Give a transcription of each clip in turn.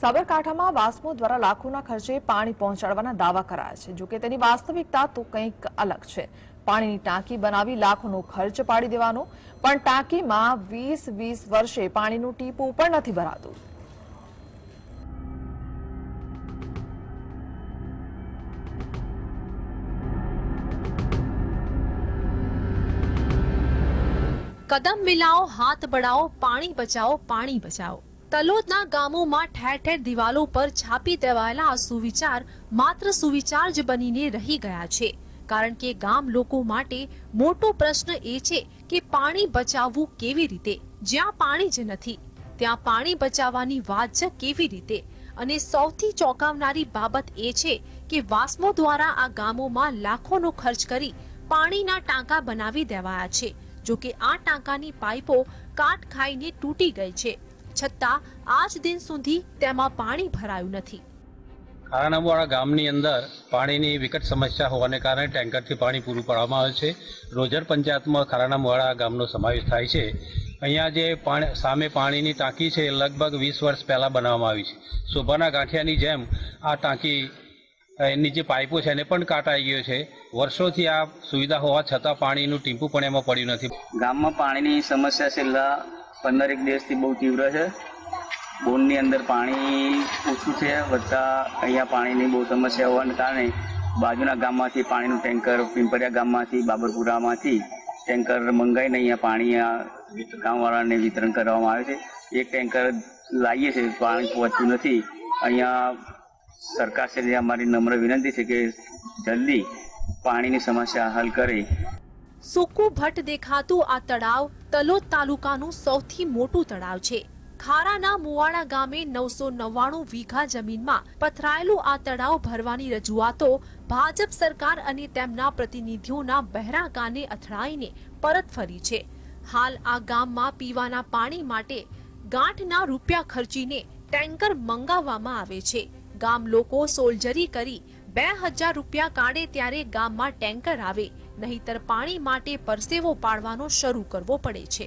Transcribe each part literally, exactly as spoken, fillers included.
साबरकांठामां वास्मो द्वारा लाखोना खर्चे पाणी पहोंचाडवाना दावा कराया छे, जोके तेनी वास्तविकता तो कंईक अलग छे। पाणीनी टांकी बनावी लाखोनो खर्च पाडी देवानो, पण टांकीमां વીસ વીસ वर्षे पाणीनुं टीपुं पण नथी भरातुं। कदम मिलाओ, हाथ बढ़ाओ, पाणी बचाओ, पाणी बचाओ। तलोदना गामोमां ठेर ठेर दीवालों पर छापी देवायेला आ सुविचार मात्र सुविचार ज बनीने रही गया छे। कारण के गाम लोको माटे मोटो प्रश्न ए छे के पाणी बचाववुं केवी रीते, ज्यां पाणी ज नथी त्यां पाणी बचाववानी वात ज केवी रीते। अने सौथी चौंकावनारी बाबत ए छे के वास्मो द्वारा आ गामोमां लाखोनो खर्च करी पाणीना टांका बनावी देवाया छे, जो के आ टांकानी पाइपो काट खाईने तूटी गई छे। छता आज दिन सुधी तेमा पाणी भरायु नथी। खारानावाड़ा गामनी अंदर पाणी नी विकट समस्या होवाने कारण टेंकर थी पाणी पूरु पाडवामां आवे छे। रोजर पंचायत में खारानावाड़ा गामनो समावेश थाय छे। अहींया जे सामे पाणी नी टांकी छे लगभग वीस वर्ष पहला बनावामां आवी छे। शोभाना गांठियानी जेम आ टांकी एनी जे पाइपो छे एने पण काट आई गयो छे। वर्षोथी आ सुविधा होवा छतां पाणीनुं टीपू पण एमां पड्युं नथी। गाममां पाणीनी समस्या छेल्ला पंदर एक देश थी बहुत तीव्र है। बोननी अंदर पानी ओछू है, वत्ता अहींया पानी बहुत समस्या होने कारण बाजूना गाममांथी पानीनुं टेंकर पिंपरिया गाममांथी बाबरपुरामांथी टेंकर मंगाईने अहींया पाणी गामवाळाने वितरण करवामां आवे छे। एक टेंकर लाईए छे, पाणी पहोंचतुं नथी। अहींया सरकारश्रीने अमारी नम्र विनंती छे के जल्दी पाणीनी समस्या हल करे। सूकू भट्ट देखातु आ तड़ाव तलोद तालुकानु सौथी मोटू तड़ाव छे। खाराना मुवाड़ा गामे नौ सौ नव्वाणु वीघा जमीनमा पथरायेलु आ तड़ाव भरवानी रजूआतो भाजप सरकार अने तेमना प्रतिनिधिओना बहरा काने अथड़ाईने परत फरी छे। हाल आ गाममां पीवाना पाणी माटे गांठना रूपिया खर्चीने टेंकर मंगाववामां आवे छे। गाम लोको सोल्जरी करी बे हजार रूपिया काढे त्यारे गाममां टेंकर आवे, नहीतर पाणी माटे परसेवो पाडवानो शरू करवो पड़े छे।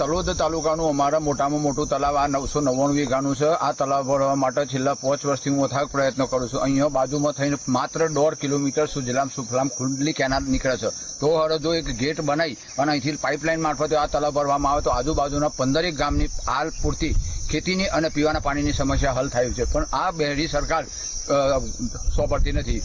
तलोद तालुकानुं अमारा मोटामां मोटुं तलाव आ नौ सौ नव्वाणु वीघानुं छे। आ तलाव भरवा माटे छेल्ला पांच वर्षथी हुं अथाक प्रयत्न करूं छुं। अहींया बाजुमां थईने मात्र दौड़ किलोमीटर सुजलाम सुफलाम खुंडली केनाल नीकळे छे। तो हवे जो एक गेट बनावी अने अहींथी पाइपलाइन मार्फते आ तलाव भरवामां आवे तो आजुबाजुना पंदर एक गामनी हाल पूरती खेतीनी अने पीवाना पाणीनी समस्या हल थाय छे, पण आ बहेरी सरकार सोपड़ती नथी।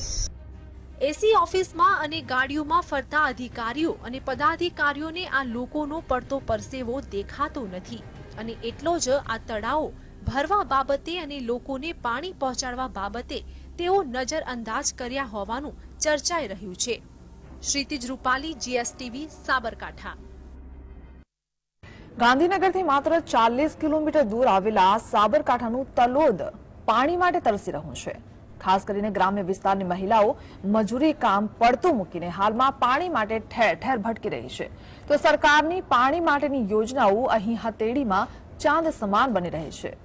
एसी ऑफिस मां अने गाड़ियों मां फरता अधिकारीओ अने पदाधिकारीओ ने आ लोकोनो पड़तो परसेवो देखातो नथी। अने एटलो ज आ तड़ाव भरवा बाबते अने लोकोने पाणी पहोंचाडवा बाबते तेओ नजरअंदाज कर्या होवानुं चर्चाई रह्युं छे। श्रीतिज रूपाली, जीएसटीवी, साबरकांठा। गांधीनगर थी मात्र चालीस किलोमीटर दूर आवेला साबरकांठानुं तलोद पाणी माटे तरसी रह्युं छे। खास करीने ग्राम्य विस्तार की महिलाओं मजूरी काम पड़तुं मूकीने हालमां पाणी माटे ठेर ठेर भटकी रही छे, तो सरकारनी पाणी माटेनी योजनाओं अहीं हथेळीमां चांद समान बनी रही छे।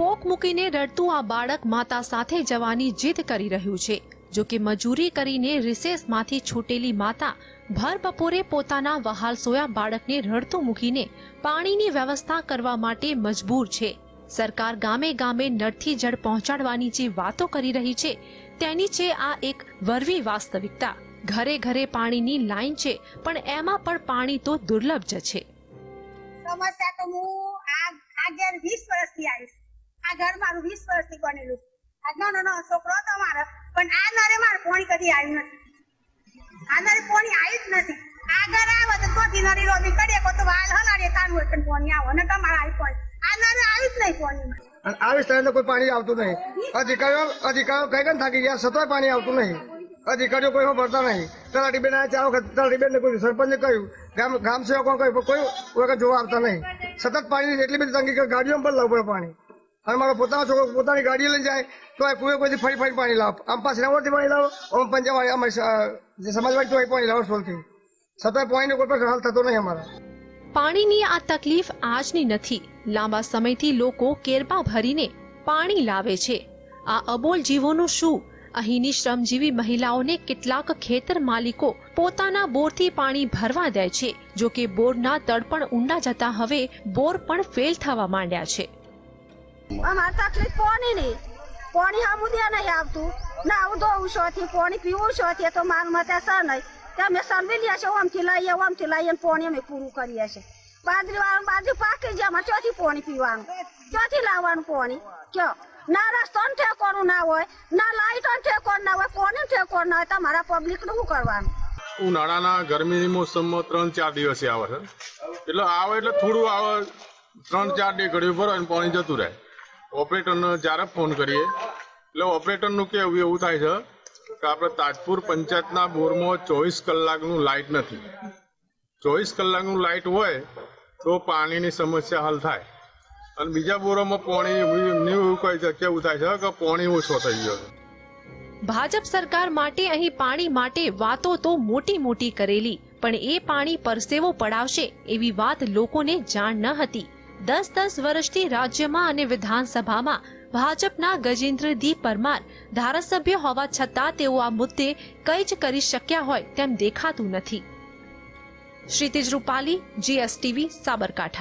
पोक मूकीने रडतुं आ बाळक माता साथे जवानी जिद करी रह्युं छे। जो के मजूरी करीने रिसेस माथी छूटेली माता भर बपोरे पोताना वहाल सोया बाळकने रडतो मूकीने पाणीनी व्यवस्था करवा माटे मजबूर छे। सरकार गामे गामे नळथी जळ पहोंचाडवानी जे वातो करी रही छे तेनी छे आ एक वरवी वास्तविकता। घरे घरे पाणीनी लाइन छे, पण एमा पण पाणी तो दुर्लभ ज छे। समस्या तो मु आ आगर વીસ વર્ષથી આવીશ। આ ઘર મારું વીસ વર્ષથી બનેલું છે। આજનો નો છોકરો તો મારો પણ આ નરે માર પોણી કદી આવી નથી। આ નરે પોણી આવી જ નથી। આગર આવે તો કોથી નરી રોધી કરે કો તો વાલ હલાડે કાન હોય પણ પોણી આવો ને તમાર આવી પોણી આ નરે આવી જ નહીં પોણી। અને આવી સ્થાને તો કોઈ પાણી આવતું નહીં। અધિકારીઓ અધિકારીઓ કઈકન થાકી ગયા સતોય પાણી આવતું નહીં। અધિકારીઓ કોઈ ભરતા નહીં। તલાટી બેન આ ચાવ તલાટી બેન ને કોઈ સરપંચે કહ્યું ગામ ગામ સેવકો કોઈ કોઈ વગર જોવા આવતા નહીં। સતત પાણીની એટલી બધી તંગી કે ગાડીઓમાં પણ લાવવું પડે પાણી। और मारो पोता छोकरो पोतानी गाड़ी ले जाए तो आ कुए कोई फड़ी फड़ी पानी लाओ। हम पास नवरती पानी लाओ और पंजाब हमारे समाजवाड़ी तो पानी लाओ सोलती सतह पानी कोई पर हाल थतो नहीं। हमारा पानी नी आ तकलीफ आज नी नथी। लांबा समय थी लोको केरबा भरीने पानी लावे छे। आ अबोल जीवोनु शू। अहीनी श्रमजीवी महिलाओं ने केटलाक खेतर मालिको पोताना बोरथी पाणी भरवा दे छे, जो के बोरना तड़पण ऊंडा जता हवे बोर पण फेल थवा मांड्या छे। અમાર તકલીફ પાણી ની પાણી આમુદ્યા નહી આવતું ના હું દોઉ છોથી પાણી પીવું છોથી તો મારું મત છે નહી કે અમે સંભળ્યા છે ઓમથી લઈએ ઓમથી લઈએ પાણી અમે પૂરું કરીએ છે બાજરી વાળા બાજરી પાકે જે અમે ચોથી પાણી પીવાનું ચોથી લાવવાનું પાણી ક્યો ના રસ્તો ઠેકોનું ના હોય ના લાઈટ ઠેકોનું ના હોય કોણ ઠેકોનું ના હોય તમારા પબ્લિક નું શું કરવાનું ઉનાળાના ગરમીની મોસમમાં ત્રણ ચાર દિવસ આવે છે એટલે આવે એટલે થોડું આવે ત્રણ ચાર ડે ઘડી પર પાણી જતું રહે। ऑपरेटर जारा फोन करिए એટલે ઓપરેટર નું કે એવું થાય છે કે આપણે તાજપુર પંચાયતના બોરમાં ચોવીસ કલાકનું લાઇટ નથી। ચોવીસ કલાકનું લાઇટ હોય તો પાણીની સમસ્યા હલ થાય અને બીજા બોરોમાં પાણી એવું કહી શકે એવું થાય છે કે પાણી ઓછો થઈ ગયો છે। ભાજપ સરકાર માટે અહીં પાણી માટે વાતો તો મોટી મોટી કરેલી પણ એ પાણી પરસેવો પડાવશે એવી વાત લોકોને જાણ ન હતી। दस दस वर्ष थी राज्य में अने विधानसभा में भाजपा गजेन्द्र दी परमार धारासभ्य होवा छतां तेओ आ मुद्दे कई ज करी शक्या होय तेम देखातुं नथी। श्रीतेज रूपाली, जीएसटीवी, साबरकांठा।